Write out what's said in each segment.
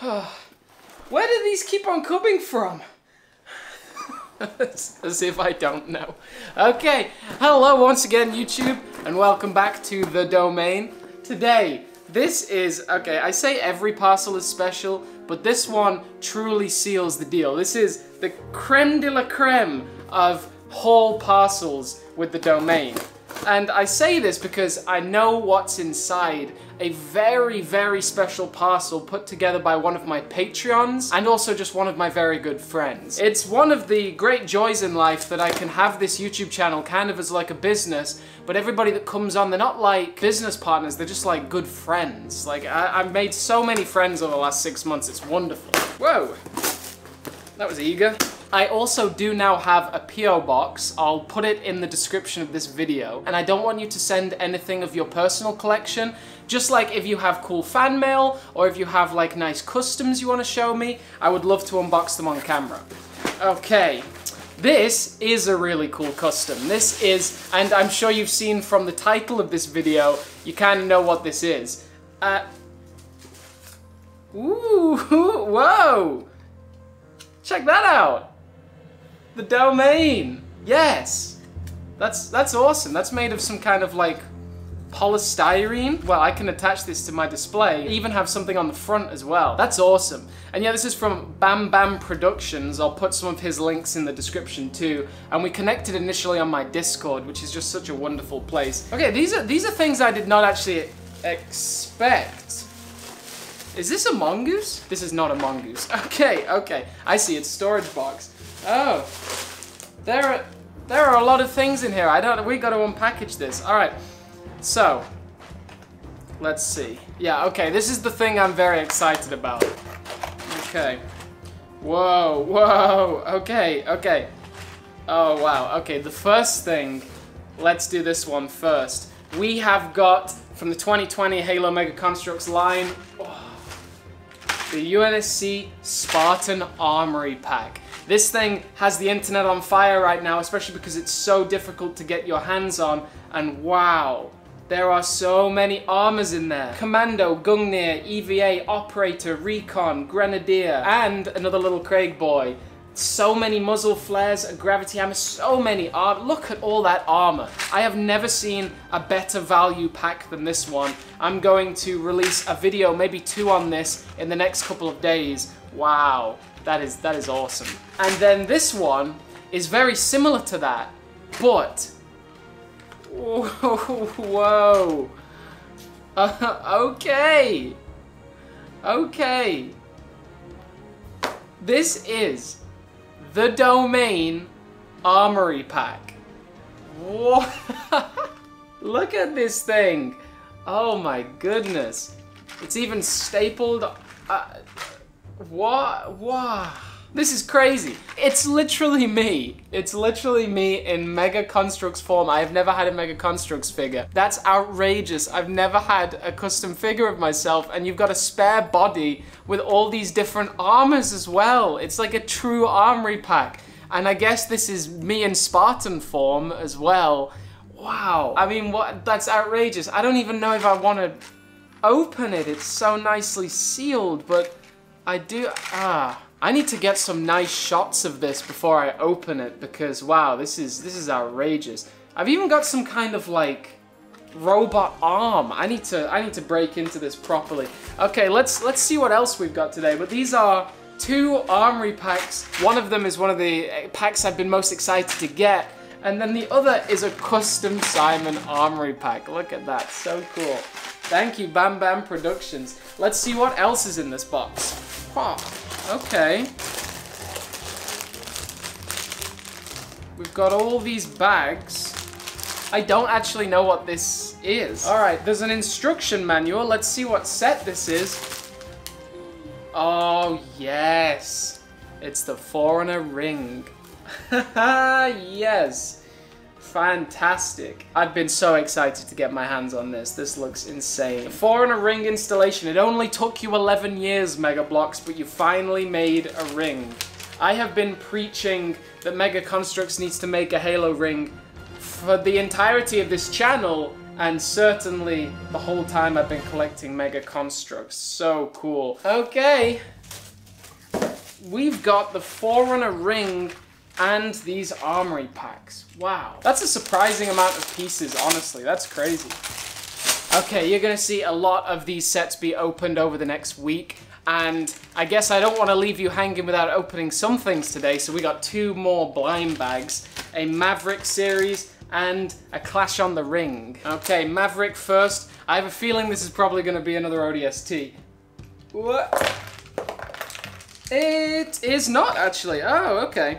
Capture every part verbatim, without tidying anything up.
Where do these keep on coming from? As if I don't know. Okay, hello once again YouTube, and welcome back to The Domain. Today, this is, okay, I say every parcel is special, but this one truly seals the deal. This is the creme de la creme of haul parcels with The Domain. And I say this because I know what's inside a very, very special parcel put together by one of my Patreons and also just one of my very good friends. It's one of the great joys in life that I can have this YouTube channel kind of as like a business, but everybody that comes on, they're not like business partners, they're just like good friends. Like, I I've made so many friends over the last six months, it's wonderful. Whoa! That was eager. I also do now have a P O box. I'll put it in the description of this video. And I don't want you to send anything of your personal collection. Just like if you have cool fan mail, or if you have like nice customs you want to show me, I would love to unbox them on camera. Okay. This is a really cool custom. This is, and I'm sure you've seen from the title of this video, you kind of know what this is. Uh, ooh, whoa! Check that out! The Domain! Yes! That's that's awesome. That's made of some kind of like polystyrene. Well, I can attach this to my display. Even have something on the front as well. That's awesome. And yeah, this is from Bam Bam Productions. I'll put some of his links in the description too. And we connected initially on my Discord, which is just such a wonderful place. Okay, these are these are things I did not actually expect. Is this a mongoose? This is not a mongoose. Okay, okay. I see, it's a storage box. Oh, there are there are a lot of things in here. I don't. We got to unpackage this. All right. So, let's see. Yeah. Okay. This is the thing I'm very excited about. Okay. Whoa. Whoa. Okay. Okay. Oh wow. Okay. The first thing. Let's do this one first. We have got from the twenty twenty Halo Mega Construx line. Oh, the U N S C Spartan Armory Pack. This thing has the internet on fire right now, especially because it's so difficult to get your hands on, and wow, there are so many armors in there. Commando, Gungnir, E V A, Operator, Recon, Grenadier, and another little Craig boy. So many muzzle flares, a gravity hammer, so many armor. Look at all that armor. I have never seen a better value pack than this one. I'm going to release a video, maybe two on this, in the next couple of days. Wow. That is, that is awesome. And then this one is very similar to that, but... Whoa, whoa. Uh, okay. Okay. This is the Domain Armory Pack. What? Look at this thing. Oh my goodness. It's even stapled. Uh, What? Wow. This is crazy. It's literally me. It's literally me in Mega Construx form. I have never had a Mega Construx figure. That's outrageous. I've never had a custom figure of myself, and you've got a spare body with all these different armors as well. It's like a true armory pack. And I guess this is me in Spartan form as well. Wow. I mean, what? That's outrageous. I don't even know if I want to open it. It's so nicely sealed, but... I do, ah, I need to get some nice shots of this before I open it, because wow, this is, this is outrageous. I've even got some kind of like robot arm. I need to, I need to break into this properly. Okay, let's, let's see what else we've got today, but these are two armory packs. One of them is one of the packs I've been most excited to get, and then the other is a custom Simon armory pack. Look at that, so cool. Thank you, Bam Bam Productions. Let's see what else is in this box. Huh, okay. We've got all these bags. I don't actually know what this is. All right, there's an instruction manual. Let's see what set this is. Oh, yes. It's the Forerunner Ring. Yes. Fantastic. I've been so excited to get my hands on this. This looks insane. The Forerunner Ring installation. It only took you eleven years, Mega Bloks, but you finally made a ring. I have been preaching that Mega Construx needs to make a Halo ring for the entirety of this channel, and certainly the whole time I've been collecting Mega Construx. So cool. Okay, we've got the Forerunner Ring and these armory packs. Wow, that's a surprising amount of pieces, honestly. That's crazy. Okay, you're gonna see a lot of these sets be opened over the next week, and I guess I don't want to leave you hanging without opening some things today, so we got two more blind bags, a Maverick series and a Clash on the Ring. Okay, Maverick first. I have a feeling this is probably gonna be another O D S T. What? It is not, actually. Oh, okay.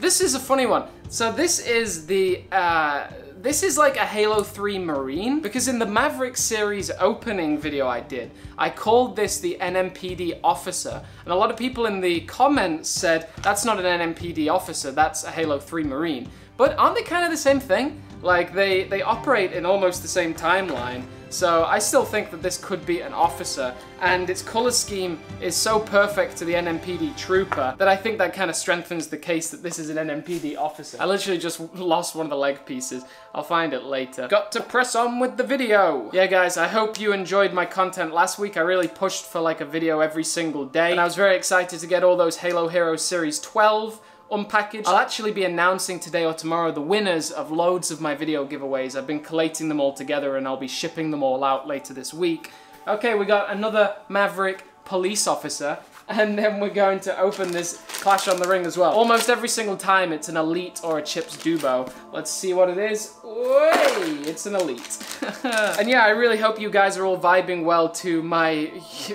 This is a funny one. So this is the, uh, this is like a Halo three Marine, because in the Maverick series opening video I did, I called this the N M P D officer, and a lot of people in the comments said, that's not an N M P D officer, that's a Halo three Marine. But aren't they kind of the same thing? Like, they, they operate in almost the same timeline, so I still think that this could be an officer, and its color scheme is so perfect to the N M P D trooper that I think that kind of strengthens the case that this is an N M P D officer. I literally just lost one of the leg pieces. I'll find it later. Got to press on with the video! Yeah guys, I hope you enjoyed my content last week. I really pushed for like a video every single day, and I was very excited to get all those Halo Heroes Series twelve unpackaged. I'll actually be announcing today or tomorrow the winners of loads of my video giveaways. I've been collating them all together and I'll be shipping them all out later this week. Okay, we got another Maverick police officer, and then we're going to open this Clash on the Ring as well. Almost every single time it's an Elite or a Chips Dubo. Let's see what it is. Way, it's an Elite. And yeah, I really hope you guys are all vibing well to my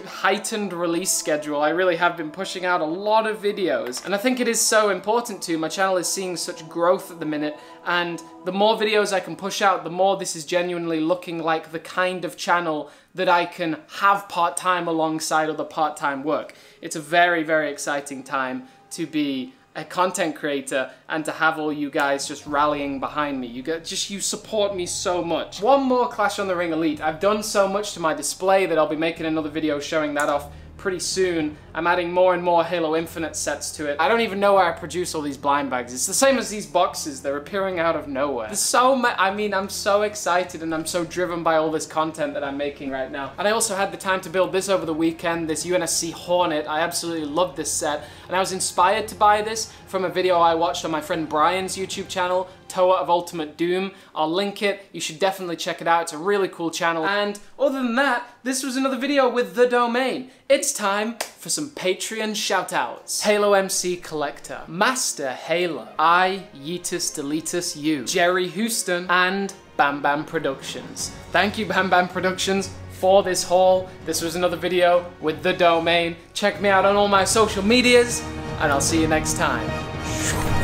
heightened release schedule. I really have been pushing out a lot of videos, and I think it is so important to. My channel is seeing such growth at the minute, and the more videos I can push out, the more this is genuinely looking like the kind of channel that I can have part-time alongside other part-time work. It's a very, very exciting time to be a content creator and to have all you guys just rallying behind me. You get, just, you support me so much. One more Clash on the Ring Elite. I've done so much to my display that I'll be making another video showing that off pretty soon. I'm adding more and more Halo Infinite sets to it. I don't even know where I produce all these blind bags. It's the same as these boxes. They're appearing out of nowhere. There's so much. I mean, I'm so excited and I'm so driven by all this content that I'm making right now. And I also had the time to build this over the weekend, this U N S C Hornet. I absolutely love this set. And I was inspired to buy this from a video I watched on my friend Brian's YouTube channel, Toa of Ultimate Doom. I'll link it. You should definitely check it out. It's a really cool channel. And other than that, this was another video with the domain. It's time for some Patreon shoutouts. Halo M C Collector, Master Halo, I Yeetus Deletus You, Jerry Houston, and Bam Bam Productions. Thank you, Bam Bam Productions, for this haul. This was another video with the domain. Check me out on all my social medias, and I'll see you next time.